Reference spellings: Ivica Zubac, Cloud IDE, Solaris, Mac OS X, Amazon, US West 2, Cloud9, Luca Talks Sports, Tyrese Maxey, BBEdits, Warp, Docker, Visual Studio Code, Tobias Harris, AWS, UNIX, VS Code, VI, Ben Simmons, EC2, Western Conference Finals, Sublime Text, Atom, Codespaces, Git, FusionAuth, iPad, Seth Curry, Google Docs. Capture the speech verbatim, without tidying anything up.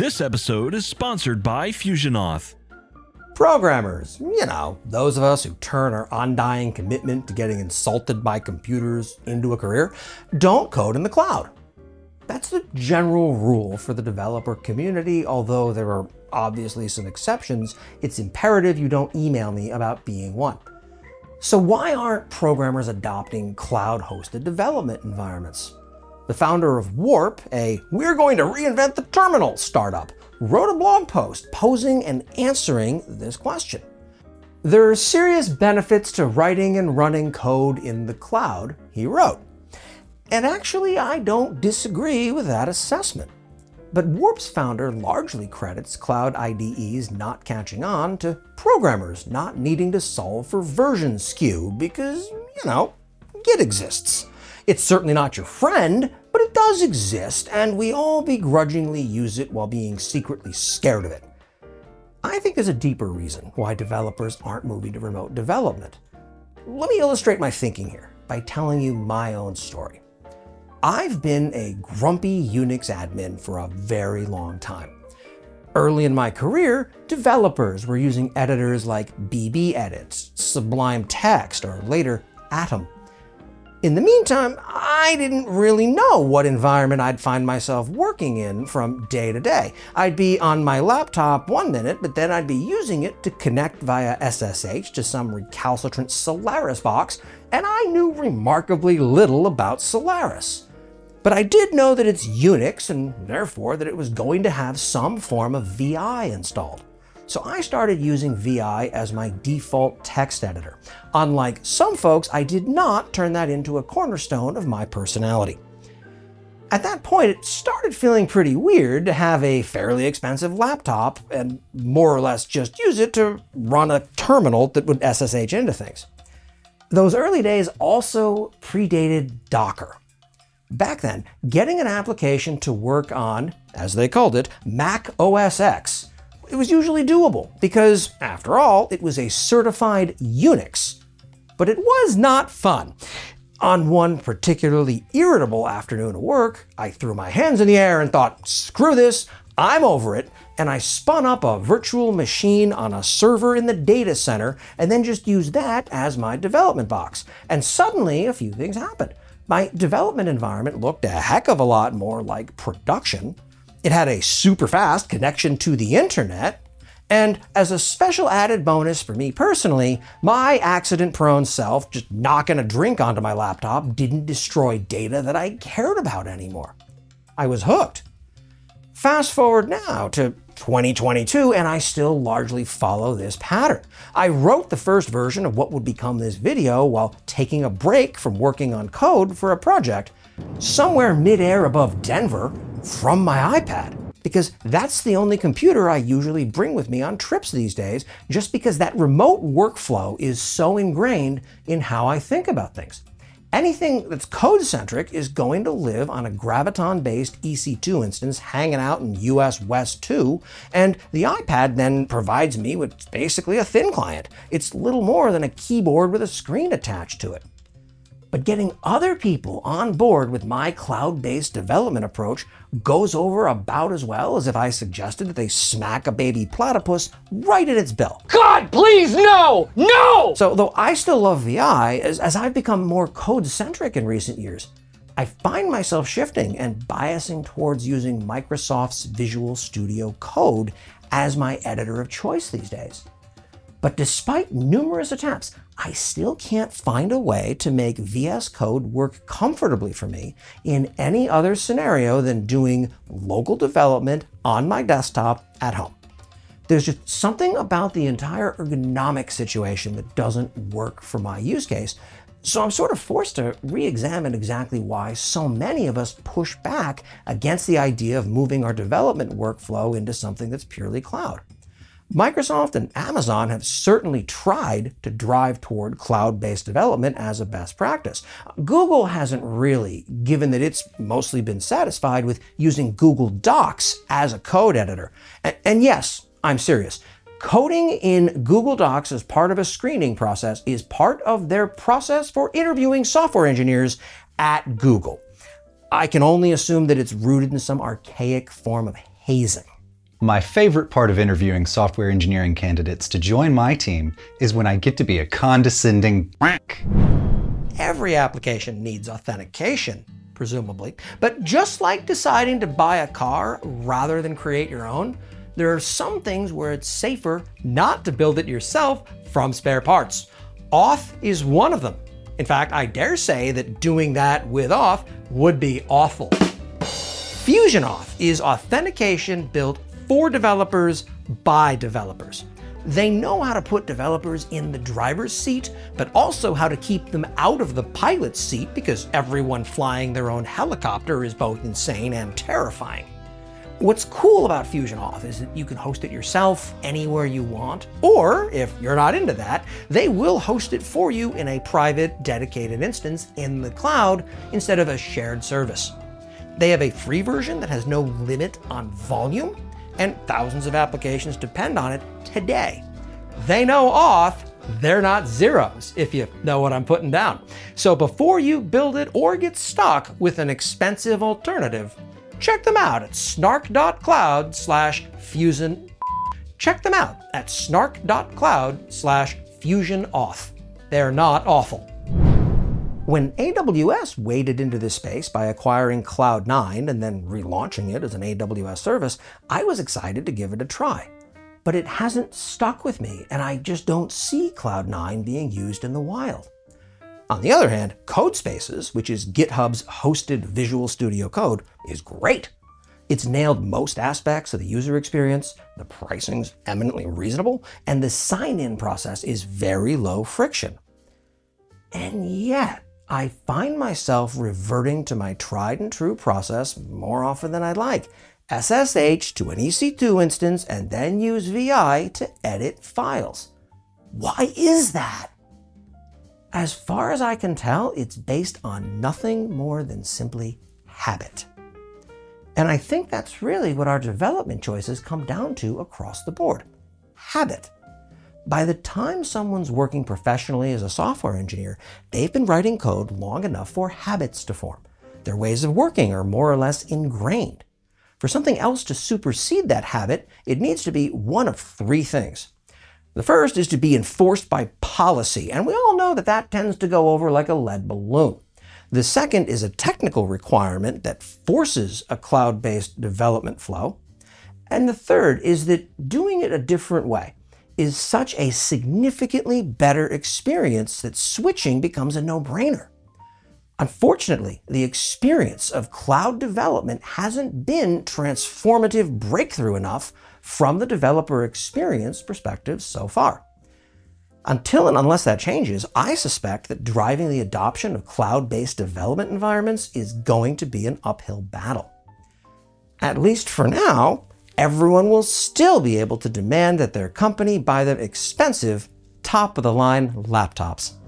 This episode is sponsored by FusionAuth. Programmers, you know, those of us who turn our undying commitment to getting insulted by computers into a career, don't code in the cloud. That's the general rule for the developer community, although there are obviously some exceptions. It's imperative you don't email me about being one. So why aren't programmers adopting cloud-hosted development environments? The founder of Warp, a we're going to reinvent the terminal startup, wrote a blog post posing and answering this question. There are serious benefits to writing and running code in the cloud, he wrote. And actually, I don't disagree with that assessment. But Warp's founder largely credits cloud I D Es not catching on to programmers not needing to solve for version skew because, you know, Git exists. It's certainly not your friend, but it does exist, and we all begrudgingly use it while being secretly scared of it. I think there's a deeper reason why developers aren't moving to remote development. Let me illustrate my thinking here by telling you my own story. I've been a grumpy Unix admin for a very long time. Early in my career, developers were using editors like BBEdits, Sublime Text, or later Atom. In the meantime, I didn't really know what environment I'd find myself working in from day to day. I'd be on my laptop one minute, but then I'd be using it to connect via S S H to some recalcitrant Solaris box, and I knew remarkably little about Solaris. But I did know that it's Unix, and therefore that it was going to have some form of V I installed. So I started using V I as my default text editor. Unlike some folks, I did not turn that into a cornerstone of my personality. At that point, it started feeling pretty weird to have a fairly expensive laptop and more or less just use it to run a terminal that would S S H into things. Those early days also predated Docker. Back then, getting an application to work on, as they called it, Mac O S X, it was usually doable because, after all, it was a certified Unix. But it was not fun. On one particularly irritable afternoon at work, I threw my hands in the air and thought, screw this, I'm over it, and I spun up a virtual machine on a server in the data center and then just used that as my development box. And suddenly, a few things happened. My development environment looked a heck of a lot more like production. It had a super fast connection to the internet. And as a special added bonus for me personally, my accident-prone self just knocking a drink onto my laptop didn't destroy data that I cared about anymore. I was hooked. Fast forward now to twenty twenty-two, and I still largely follow this pattern. I wrote the first version of what would become this video while taking a break from working on code for a project somewhere midair above Denver from my iPad, because that's the only computer I usually bring with me on trips these days, just because that remote workflow is so ingrained in how I think about things. Anything that's code-centric is going to live on a Graviton-based E C two instance hanging out in U S West two, and the iPad then provides me with basically a thin client. It's little more than a keyboard with a screen attached to it. But getting other people on board with my cloud-based development approach goes over about as well as if I suggested that they smack a baby platypus right in its bill. God, please, no! No! So, though I still love V I, as, as I've become more code-centric in recent years, I find myself shifting and biasing towards using Microsoft's Visual Studio Code as my editor of choice these days. But despite numerous attempts, I still can't find a way to make V S Code work comfortably for me in any other scenario than doing local development on my desktop at home. There's just something about the entire ergonomic situation that doesn't work for my use case, so I'm sort of forced to re-examine exactly why so many of us push back against the idea of moving our development workflow into something that's purely cloud. Microsoft and Amazon have certainly tried to drive toward cloud-based development as a best practice. Google hasn't really, given that it's mostly been satisfied with using Google Docs as a code editor. And, and yes, I'm serious. Coding in Google Docs as part of a screening process is part of their process for interviewing software engineers at Google. I can only assume that it's rooted in some archaic form of hazing. My favorite part of interviewing software engineering candidates to join my team is when I get to be a condescending quack. Every application needs authentication, presumably, but just like deciding to buy a car rather than create your own, there are some things where it's safer not to build it yourself from spare parts. Auth is one of them. In fact, I dare say that doing that with auth would be awful. FusionAuth is authentication built for developers by developers. They know how to put developers in the driver's seat, but also how to keep them out of the pilot's seat, because everyone flying their own helicopter is both insane and terrifying. What's cool about FusionAuth is that you can host it yourself anywhere you want, or if you're not into that, they will host it for you in a private, dedicated instance in the cloud instead of a shared service. They have a free version that has no limit on volume, and thousands of applications depend on it today. They know auth, they're not zeros, if you know what I'm putting down. So before you build it or get stuck with an expensive alternative, check them out at snark.cloud slash fusion. Check them out at snark.cloud slash fusion auth. They're not awful. When A W S waded into this space by acquiring cloud nine and then relaunching it as an A W S service, I was excited to give it a try. But it hasn't stuck with me, and I just don't see cloud nine being used in the wild. On the other hand, Codespaces, which is GitHub's hosted Visual Studio Code, is great. It's nailed most aspects of the user experience, the pricing's eminently reasonable, and the sign-in process is very low friction. And yet, I find myself reverting to my tried and true process more often than I'd like. S S H to an E C two instance and then use V I to edit files. Why is that? As far as I can tell, it's based on nothing more than simply habit. And I think that's really what our development choices come down to across the board. Habit. By the time someone's working professionally as a software engineer, they've been writing code long enough for habits to form. Their ways of working are more or less ingrained. For something else to supersede that habit, it needs to be one of three things. The first is to be enforced by policy, and we all know that that tends to go over like a lead balloon. The second is a technical requirement that forces a cloud-based development flow. And the third is that doing it a different way is such a significantly better experience that switching becomes a no-brainer. Unfortunately, the experience of cloud development hasn't been transformative breakthrough enough from the developer experience perspective so far. Until and unless that changes, I suspect that driving the adoption of cloud-based development environments is going to be an uphill battle. At least for now, everyone will still be able to demand that their company buy them expensive, top-of-the-line laptops.